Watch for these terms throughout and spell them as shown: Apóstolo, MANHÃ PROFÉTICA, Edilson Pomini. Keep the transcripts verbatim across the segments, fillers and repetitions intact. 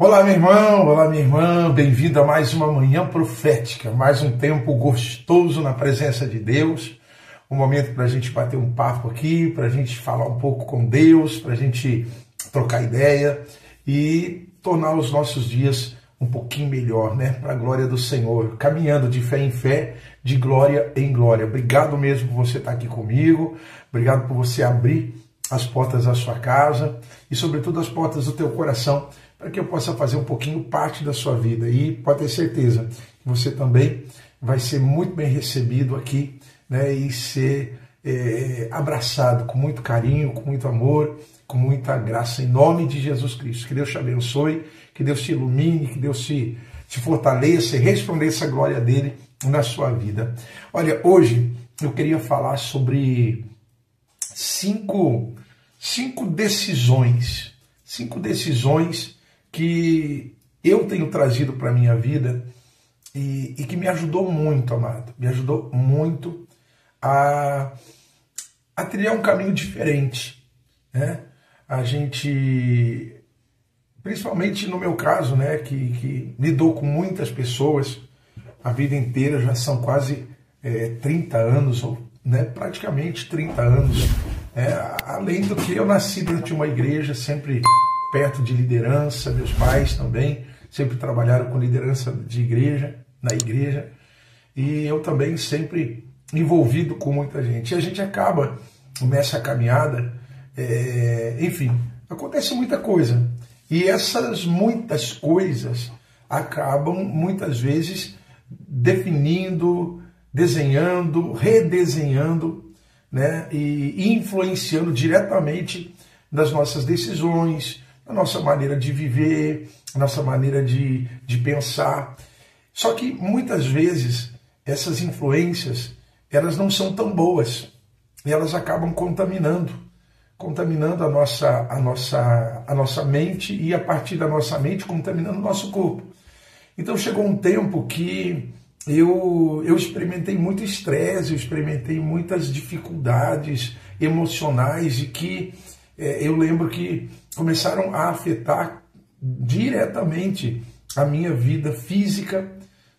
Olá, meu irmão, olá, minha irmã, bem-vindo a mais uma manhã profética, mais um tempo gostoso na presença de Deus, um momento para a gente bater um papo aqui, para a gente falar um pouco com Deus, para a gente trocar ideia e tornar os nossos dias um pouquinho melhor, né? Para a glória do Senhor, caminhando de fé em fé, de glória em glória. Obrigado mesmo por você estar aqui comigo, obrigado por você abrir as portas da sua casa e, sobretudo, as portas do teu coração, para que eu possa fazer um pouquinho parte da sua vida. E pode ter certeza que você também vai ser muito bem recebido aqui, né, e ser é, abraçado com muito carinho, com muito amor, com muita graça, em nome de Jesus Cristo. Que Deus te abençoe, que Deus te ilumine, que Deus te, te fortaleça e resplandeça a glória dele na sua vida. Olha, hoje eu queria falar sobre cinco, cinco decisões, cinco decisões que eu tenho trazido para a minha vida e, e que me ajudou muito, amado. Me ajudou muito a, a trilhar um caminho diferente, né? A gente, principalmente no meu caso, né, que, que lidou com muitas pessoas a vida inteira, já são quase é, trinta anos, ou, né, praticamente trinta anos. É, além do que eu nasci dentro de uma igreja, sempre perto de liderança, meus pais também sempre trabalharam com liderança de igreja, na igreja, e eu também sempre envolvido com muita gente. E a gente acaba nessa caminhada, é, enfim, acontece muita coisa. E essas muitas coisas acabam muitas vezes definindo, desenhando, redesenhando, né, e influenciando diretamente nas nossas decisões, a nossa maneira de viver, a nossa maneira de, de pensar. Só que muitas vezes essas influências, elas não são tão boas e elas acabam contaminando, contaminando a nossa, a nossa, a nossa mente e, a partir da nossa mente, contaminando o nosso corpo. Então chegou um tempo que eu, eu experimentei muito estresse, eu experimentei muitas dificuldades emocionais e que é, eu lembro que começaram a afetar diretamente a minha vida física.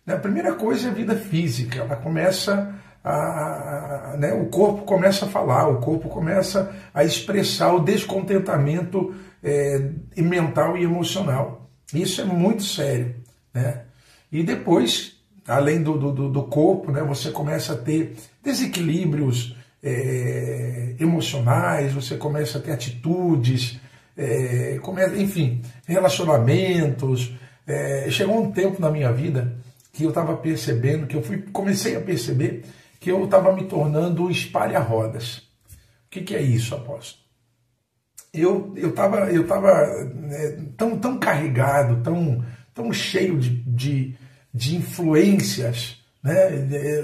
A primeira coisa é a vida física, ela começa a, né, o corpo começa a falar, o corpo começa a expressar o descontentamento é, mental e emocional. Isso é muito sério, né? E depois, além do, do, do corpo, né, você começa a ter desequilíbrios é, emocionais, você começa a ter atitudes, É, enfim, relacionamentos. É, chegou um tempo na minha vida que eu estava percebendo, que eu fui, comecei a perceber que eu estava me tornando um espalha-rodas. O que, que é isso, apóstolo? Eu estava eu tava, é, tão, tão carregado, tão, tão cheio de, de, de influências, né?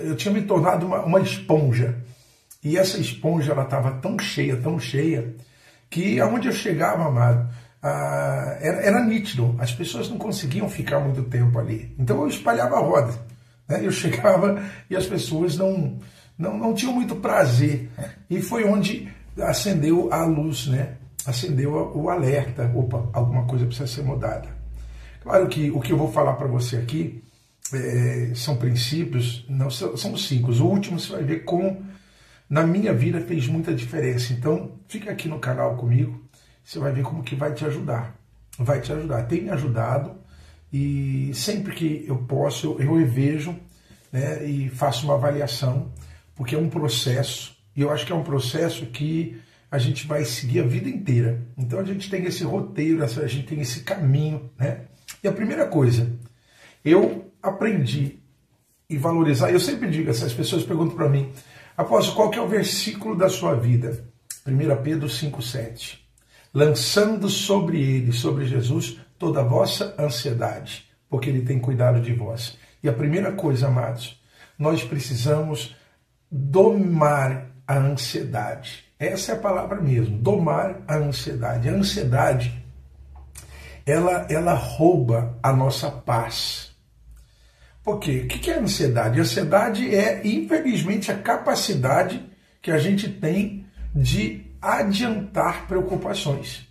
Eu tinha me tornado uma, uma esponja. E essa esponja estava tão cheia, tão cheia, que aonde eu chegava, amado, ah, era, era nítido, as pessoas não conseguiam ficar muito tempo ali. Então eu espalhava a roda, né? Eu chegava e as pessoas não, não, não tinham muito prazer. E foi onde acendeu a luz, né? Acendeu o alerta. Opa, alguma coisa precisa ser mudada. Claro que o que eu vou falar para você aqui é, são princípios, não, são cinco. O último você vai ver com... Na minha vida fez muita diferença, então fica aqui no canal comigo, você vai ver como que vai te ajudar, vai te ajudar, tem me ajudado e sempre que eu posso eu, eu revejo, né, e faço uma avaliação, porque é um processo, e eu acho que é um processo que a gente vai seguir a vida inteira, então a gente tem esse roteiro, a gente tem esse caminho, né? E a primeira coisa, eu aprendi e valorizar, eu sempre digo, essas pessoas perguntam para mim, Apóstolo, qual que é o versículo da sua vida? primeira Pedro cinco, sete. Lançando sobre ele, sobre Jesus, toda a vossa ansiedade, porque ele tem cuidado de vós. E a primeira coisa, amados, nós precisamos domar a ansiedade. Essa é a palavra mesmo, domar a ansiedade. A ansiedade, ela, ela rouba a nossa paz. Por quê? O que é a ansiedade? A ansiedade é, infelizmente, a capacidade que a gente tem de adiantar preocupações.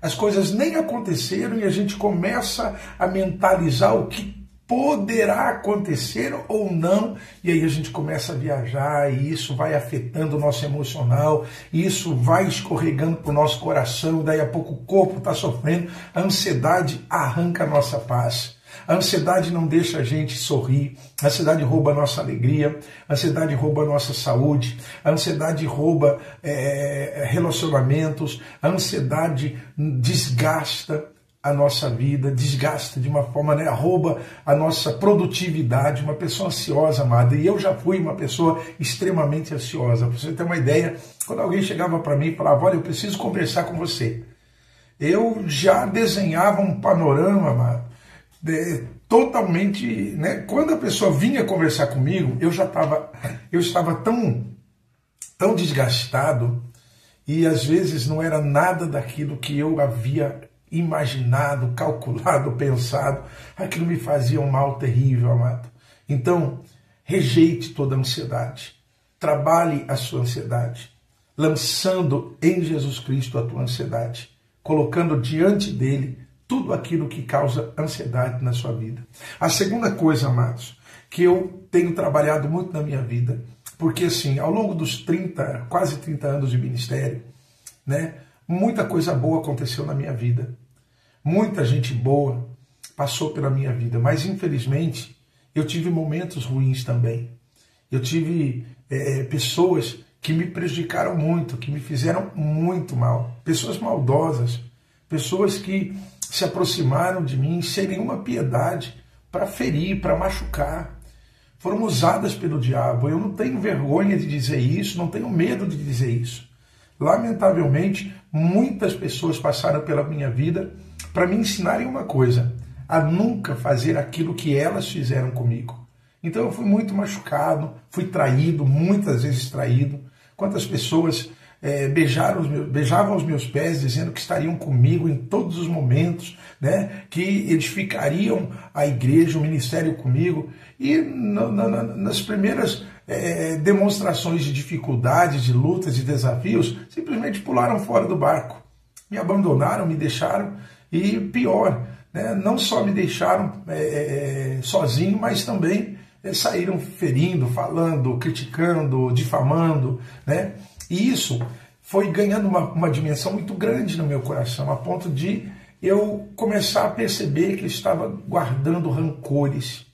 As coisas nem aconteceram e a gente começa a mentalizar o que poderá acontecer ou não, e aí a gente começa a viajar, e isso vai afetando o nosso emocional, e isso vai escorregando para o nosso coração, daí a pouco o corpo está sofrendo, a ansiedade arranca a nossa paz. A ansiedade não deixa a gente sorrir, a ansiedade rouba a nossa alegria, a ansiedade rouba a nossa saúde, a ansiedade rouba é, relacionamentos, a ansiedade desgasta a nossa vida, desgasta de uma forma, né, rouba a nossa produtividade. Uma pessoa ansiosa, amada, e eu já fui uma pessoa extremamente ansiosa. Para você ter uma ideia, quando alguém chegava para mim e falava, olha, eu preciso conversar com você, eu já desenhava um panorama, amada, É, totalmente, né? Quando a pessoa vinha conversar comigo, eu já estava, eu estava tão, tão desgastado, e às vezes não era nada daquilo que eu havia imaginado, calculado, pensado. Aquilo me fazia um mal terrível, amado. Então, rejeite toda a ansiedade, trabalhe a sua ansiedade, lançando em Jesus Cristo a tua ansiedade, colocando diante dele tudo aquilo que causa ansiedade na sua vida. A segunda coisa, amados, que eu tenho trabalhado muito na minha vida, porque assim, ao longo dos trinta, quase trinta anos de ministério, né, muita coisa boa aconteceu na minha vida. Muita gente boa passou pela minha vida, mas infelizmente eu tive momentos ruins também. Eu tive é, pessoas que me prejudicaram muito, que me fizeram muito mal. Pessoas maldosas, pessoas que se aproximaram de mim sem nenhuma piedade para ferir, para machucar. Foram usadas pelo diabo. Eu não tenho vergonha de dizer isso, não tenho medo de dizer isso. Lamentavelmente, muitas pessoas passaram pela minha vida para me ensinarem uma coisa, a nunca fazer aquilo que elas fizeram comigo. Então eu fui muito machucado, fui traído, muitas vezes traído. Quantas pessoas É, beijaram os meus, beijavam os meus pés, dizendo que estariam comigo em todos os momentos, né? Que edificariam a igreja, o ministério comigo. E na, na, nas primeiras é, demonstrações de dificuldades, de lutas, de desafios, simplesmente pularam fora do barco. Me abandonaram, me deixaram, e pior, né? Não só me deixaram é, é, sozinho, mas também é, saíram ferindo, falando, criticando, difamando, né? E isso foi ganhando uma, uma dimensão muito grande no meu coração, a ponto de eu começar a perceber que eu estava guardando rancores,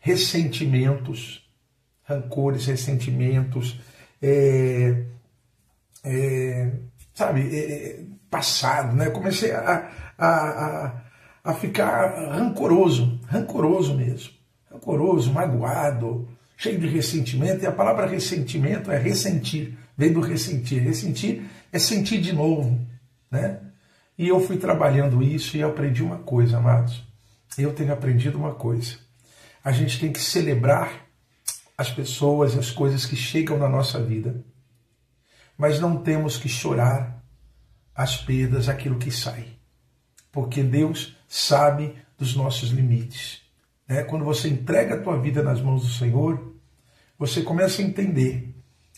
ressentimentos, rancores, ressentimentos, é, é, sabe, é, passado, né? Comecei a, a, a, a ficar rancoroso, rancoroso mesmo, rancoroso, magoado, cheio de ressentimento. E a palavra ressentimento é ressentir, vem do ressentir. Ressentir é sentir de novo, né? E eu fui trabalhando isso e eu aprendi uma coisa, amados. Eu tenho aprendido uma coisa. A gente tem que celebrar as pessoas, as coisas que chegam na nossa vida, mas não temos que chorar as perdas, aquilo que sai, porque Deus sabe dos nossos limites, né? Quando você entrega a tua vida nas mãos do Senhor, você começa a entender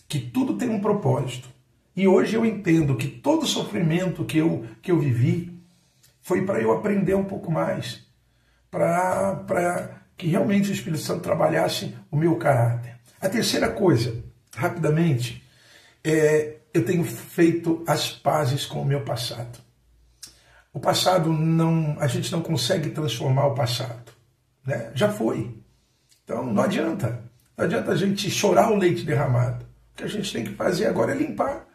que tudo tem um propósito. E hoje eu entendo que todo sofrimento que eu, que eu vivi foi para eu aprender um pouco mais, para que realmente o Espírito Santo trabalhasse o meu caráter. A terceira coisa, rapidamente, é, eu tenho feito as pazes com o meu passado. O passado, não, a gente não consegue transformar o passado, né? Já foi. Então não adianta, não adianta a gente chorar o leite derramado. O que a gente tem que fazer agora é limpar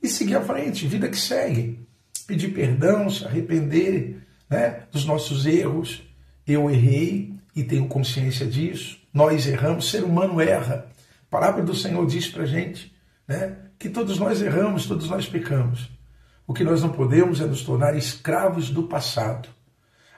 e seguir à frente, vida que segue. Pedir perdão, se arrepender, né, dos nossos erros. Eu errei e tenho consciência disso. Nós erramos, o ser humano erra. A palavra do Senhor diz para a gente, né, que todos nós erramos, todos nós pecamos. O que nós não podemos é nos tornar escravos do passado.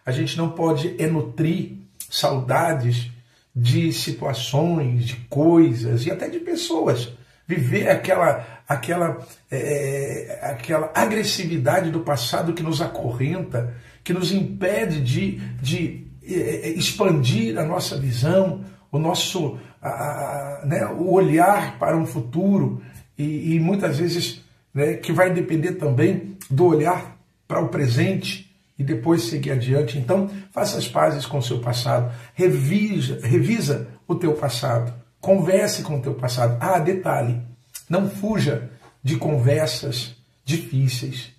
A gente não pode é nutrir saudades de situações, de coisas e até de pessoas. Viver aquela, aquela, é, aquela agressividade do passado que nos acorrenta, que nos impede de, de é, expandir a nossa visão, o nosso a, a, né, o olhar para um futuro, e, e muitas vezes, né, que vai depender também do olhar para o presente e depois seguir adiante. Então, faça as pazes com o seu passado, revisa, revisa o teu passado, converse com o teu passado. Ah, detalhe, não fuja de conversas difíceis.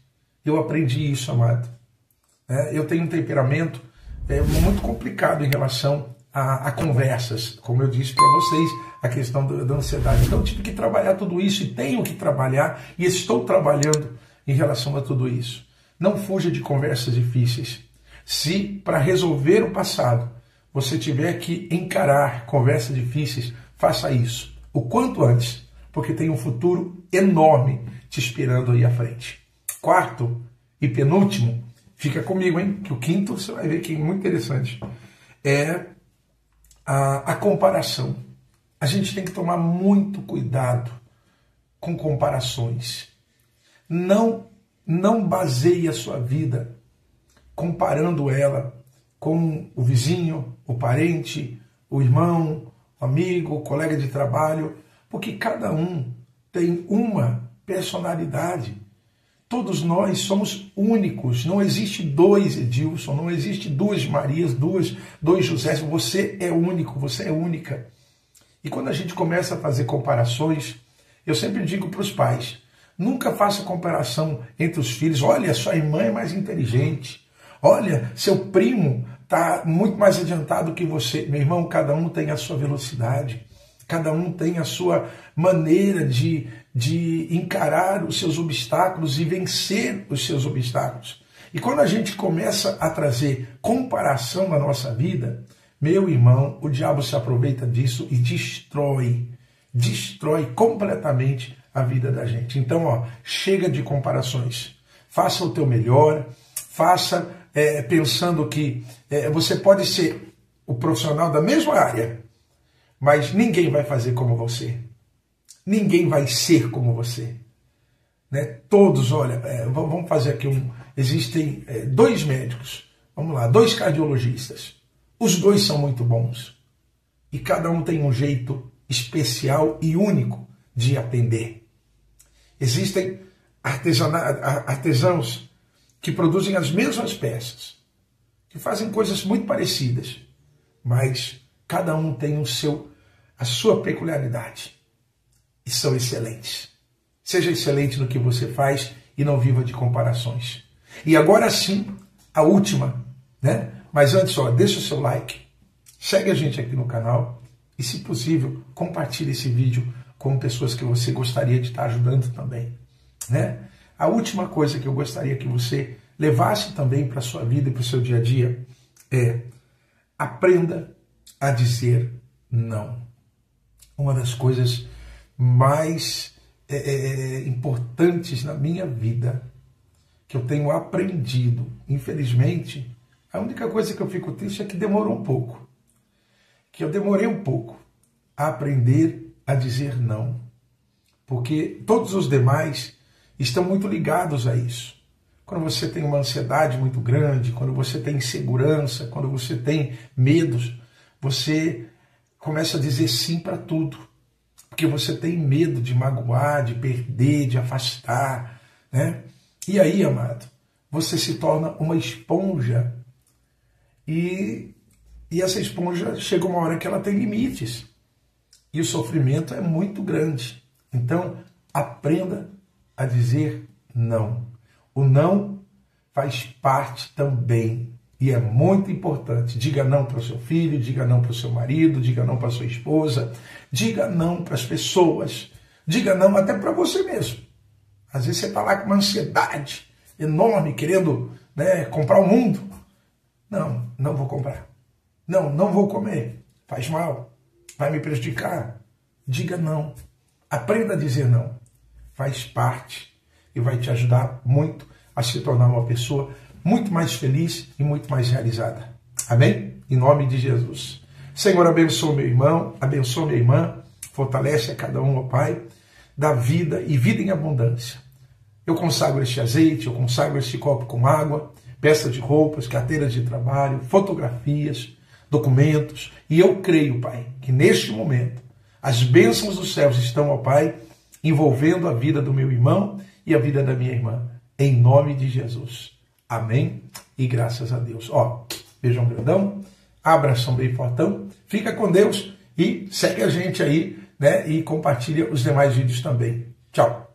Eu aprendi isso, amado. É, eu tenho um temperamento é, muito complicado em relação a, a conversas, como eu disse para vocês, a questão da, da ansiedade. Então, eu tive que trabalhar tudo isso e tenho que trabalhar e estou trabalhando em relação a tudo isso. Não fuja de conversas difíceis. Se, para resolver o passado, você tiver que encarar conversas difíceis, faça isso o quanto antes, porque tem um futuro enorme te esperando aí à frente. Quarto e penúltimo, fica comigo, hein? Que o quinto você vai ver que é muito interessante. É a, a comparação. A gente tem que tomar muito cuidado com comparações. Não Não baseie a sua vida comparando ela com o vizinho, o parente, o irmão, o amigo, o colega de trabalho, porque cada um tem uma personalidade. Todos nós somos únicos, não existe dois Edilson, não existe duas Marias, duas, dois José, você é único, você é única. E quando a gente começa a fazer comparações, eu sempre digo para os pais, nunca faça comparação entre os filhos. Olha, sua irmã é mais inteligente. Olha, seu primo está muito mais adiantado que você. Meu irmão, cada um tem a sua velocidade. Cada um tem a sua maneira de, de encarar os seus obstáculos e vencer os seus obstáculos. E quando a gente começa a trazer comparação na nossa vida, meu irmão, o diabo se aproveita disso e destrói. Destrói completamente a vida da gente. Então, ó, chega de comparações. Faça o teu melhor, faça é, pensando que é, você pode ser o profissional da mesma área, mas ninguém vai fazer como você. Ninguém vai ser como você. Né? Todos, olha, é, vamos fazer aqui um... Existem é, dois médicos, vamos lá, dois cardiologistas. Os dois são muito bons. E cada um tem um jeito especial e único de atender. Existem artesãos que produzem as mesmas peças, que fazem coisas muito parecidas, mas cada um tem o seu, a sua peculiaridade e são excelentes. Seja excelente no que você faz e não viva de comparações. E agora sim, a última, né? Mas antes, ó, deixa o seu like, segue a gente aqui no canal e, se possível, compartilhe esse vídeo com pessoas que você gostaria de estar ajudando também, né? A última coisa que eu gostaria que você levasse também para a sua vida e para o seu dia a dia é: aprenda a dizer não. Uma das coisas mais é, é, importantes na minha vida, que eu tenho aprendido, infelizmente, a única coisa que eu fico triste é que demorou um pouco, que eu demorei um pouco a aprender a dizer não, porque todos os demais estão muito ligados a isso. Quando você tem uma ansiedade muito grande, quando você tem insegurança, quando você tem medos, você começa a dizer sim para tudo, porque você tem medo de magoar, de perder, de afastar, né? E aí, amado, você se torna uma esponja e, e essa esponja chega uma hora que ela tem limites. E o sofrimento é muito grande. Então, aprenda a dizer não. O não faz parte também e é muito importante. Diga não para o seu filho, diga não para o seu marido, diga não para a sua esposa, diga não para as pessoas, diga não até para você mesmo. Às vezes você está lá com uma ansiedade enorme, querendo, né, comprar o mundo. Não, não vou comprar. Não, não vou comer. Faz mal. Vai me prejudicar? Diga não. Aprenda a dizer não. Faz parte e vai te ajudar muito a se tornar uma pessoa muito mais feliz e muito mais realizada. Amém? Em nome de Jesus. Senhor, abençoa meu irmão, abençoa minha irmã, fortalece a cada um, ó Pai, dá vida e vida em abundância. Eu consagro este azeite, eu consagro este copo com água, peças de roupas, carteiras de trabalho, fotografias, documentos, e eu creio, Pai, que neste momento as bênçãos dos céus estão, ó Pai, envolvendo a vida do meu irmão e a vida da minha irmã, em nome de Jesus. Amém? E graças a Deus. Ó, beijão grandão, abração bem fortão, fica com Deus e segue a gente aí, né? E compartilha os demais vídeos também. Tchau!